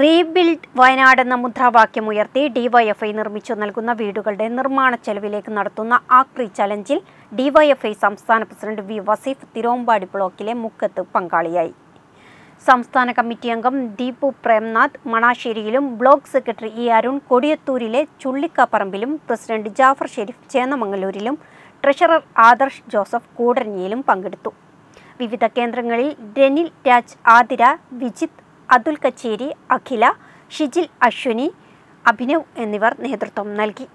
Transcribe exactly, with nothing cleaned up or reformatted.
Rebuild Wayanad എന്ന മുദ്രാവാക്യമുയർത്തി DYFI നിർമ്മിച്ചു നൽകുന്ന വീടുകളുടെ നിർമ്മാണ ചെലവിലേക്ക് നടത്തുന്ന ആക്രി ചലഞ്ചിൽ ഡിവൈഎഫ്ഐ സംസ്ഥാന പ്രസിഡന്റ് വി വസീഫ് തിരുവമ്പാടി ബ്ലോക്കിലെ മുക്കത്ത് പങ്കാളിയായി. സംസ്ഥാന കമ്മിറ്റി അംഗം ദീപു പ്രേംനാഥ് മണാശ്ശേരിയിലും ബ്ലോക്ക് സെക്രട്ടറി ഇ അരുൺ കൊടിയത്തൂരിലെ ചുള്ളിക്കാപ്പറമ്പിലും പ്രസിഡന്റ് ജാഫർ ഷെരീഫ് ചേന്നമംഗലൂരിലും ട്രഷറർ ആദർശ് ജോസഫ് കൂടരഞ്ഞിയിലും പങ്കെടുത്തു. വിവിധ കേന്ദ്രങ്ങളിൽ റെനിൽ രാജ്, ആതിര, വിജിത്ത്, അദുൽ കച്ചേരി, അഖില, ഷിജിൽ, അശ്വനി, അഭിനവ് എന്നിവർ നേതൃത്വം നൽകി.